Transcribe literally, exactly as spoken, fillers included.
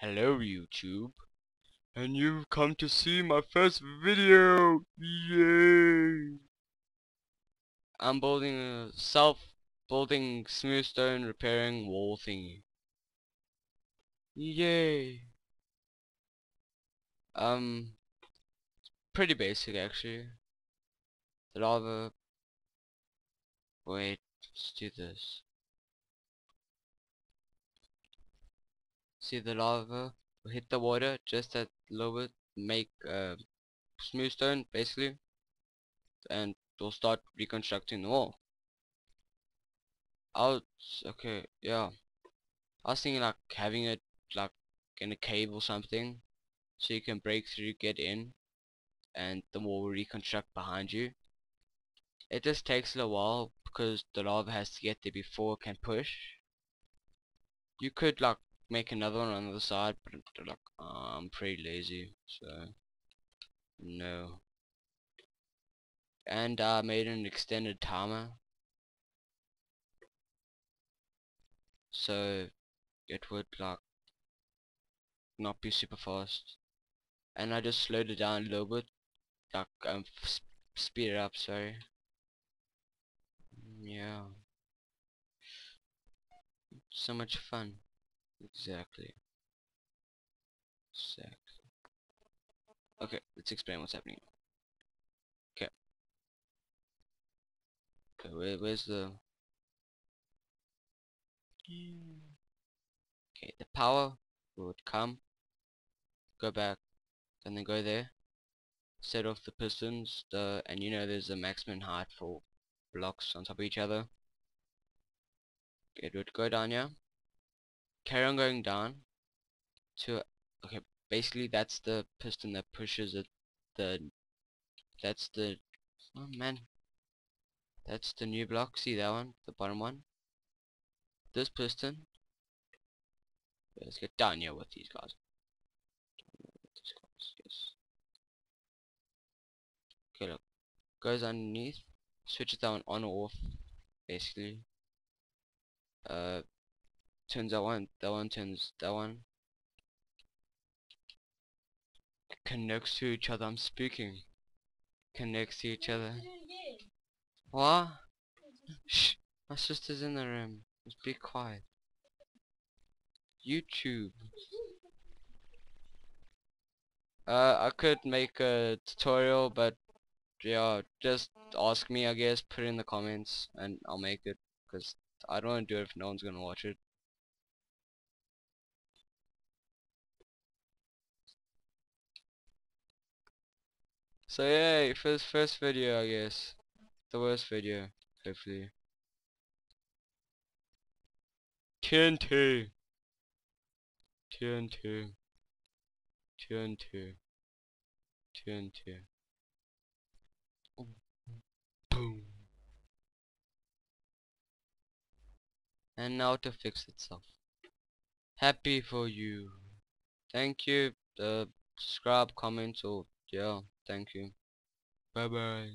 Hello YouTube, and you've come to see my first video. Yay! I'm building a self-building smooth stone repairing wall thingy. Yay! Um, pretty basic actually. The lava. Wait, let's do this. See, the lava will hit the water just at lower, make uh, smooth stone basically, and we'll start reconstructing the wall. I'll okay, yeah. I was thinking like having it like in a cave or something, so you can break through, get in, and the wall will reconstruct behind you. It just takes a little while because the lava has to get there before it can push. You could like make another one on the other side, but like, uh, I'm pretty lazy, so no. And I uh, made an extended timer, so it would like not be super fast. And I just slowed it down a little bit, like um, sp speed it up. Sorry. Yeah. So much fun. Exactly. Exactly. Okay, let's explain what's happening. Okay. Okay, where, where's the... Okay, the power would come, go back, and then go there, set off the pistons, the, and you know there's a maximum height for blocks on top of each other. It would go down here. Carry on going down to okay. Basically, that's the piston that pushes it. The that's the oh man, that's the new block. See that one, the bottom one. This piston. Let's get down here with these guys. Yes. Okay, look, goes underneath. Switches that one on or off, basically. Uh. Turns that one, that one turns that one. Connects to each other, I'm speaking. Connects to each other. What? Shh, my sister's in the room. Just be quiet. YouTube. Uh, I could make a tutorial, but yeah, just ask me, I guess. Put it in the comments and I'll make it. Because I don't want to do it if no one's going to watch it. So yeah, first first video, I guess. The worst video, hopefully. T N T. T N T. T N T. T N T. Boom. And now to fix itself. Happy for you. Thank you. Uh, subscribe, comment, or yeah. Thank you. Bye bye.